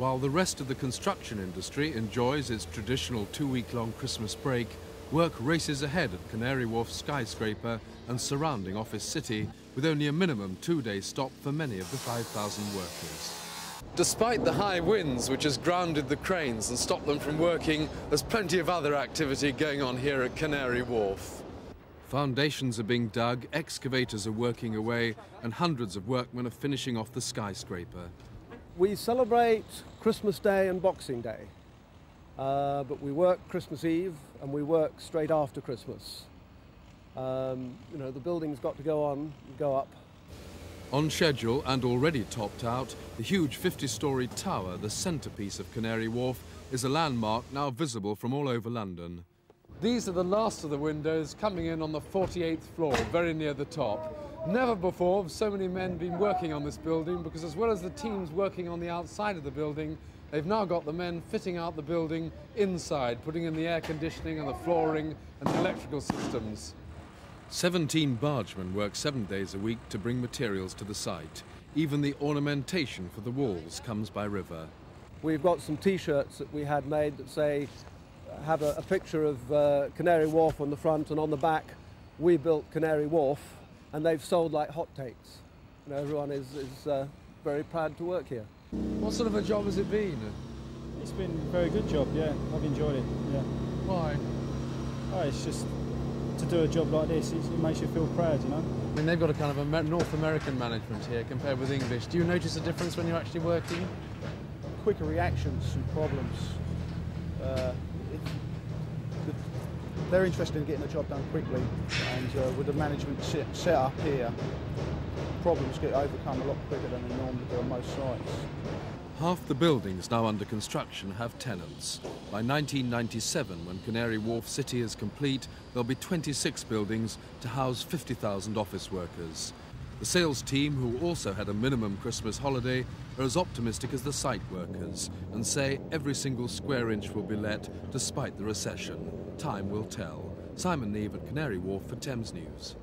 While the rest of the construction industry enjoys its traditional two-week-long Christmas break, work races ahead at Canary Wharf skyscraper and surrounding Office City, with only a minimum two-day stop for many of the 5,000 workers. Despite the high winds, which has grounded the cranes and stopped them from working, there's plenty of other activity going on here at Canary Wharf. Foundations are being dug, excavators are working away, and hundreds of workmen are finishing off the skyscraper. We celebrate Christmas Day and Boxing Day. But we work Christmas Eve and we work straight after Christmas. You know, the building's got to go on, go up. On schedule and already topped out, the huge 50-storey tower, the centrepiece of Canary Wharf, is a landmark now visible from all over London. These are the last of the windows coming in on the 48th floor, very near the top. Never before have so many men been working on this building, because as well as the teams working on the outside of the building, they've now got the men fitting out the building inside, putting in the air conditioning and the flooring and the electrical systems. 17 bargemen work 7 days a week to bring materials to the site. Even the ornamentation for the walls comes by river. We've got some T-shirts that we had made that say, have a picture of Canary Wharf on the front, and on the back, "We built Canary Wharf," and they've sold like hot takes. You know, everyone is very proud to work here. What sort of a job has it been? It's been a very good job, yeah. I've enjoyed it, yeah. Why? Oh, it's just, to do a job like this, it makes you feel proud, you know. I mean, they've got a kind of a North American management here compared with English. Do you notice a difference when you're actually working? Quicker reactions to problems. They're interested in getting the job done quickly, and with the management set up here, problems get overcome a lot quicker than they normally do on most sites. Half the buildings now under construction have tenants. By 1997, when Canary Wharf City is complete, there'll be 26 buildings to house 50,000 office workers. The sales team, who also had a minimum Christmas holiday, are as optimistic as the site workers and say every single square inch will be let despite the recession. Time will tell. Simon Neve at Canary Wharf for Thames News.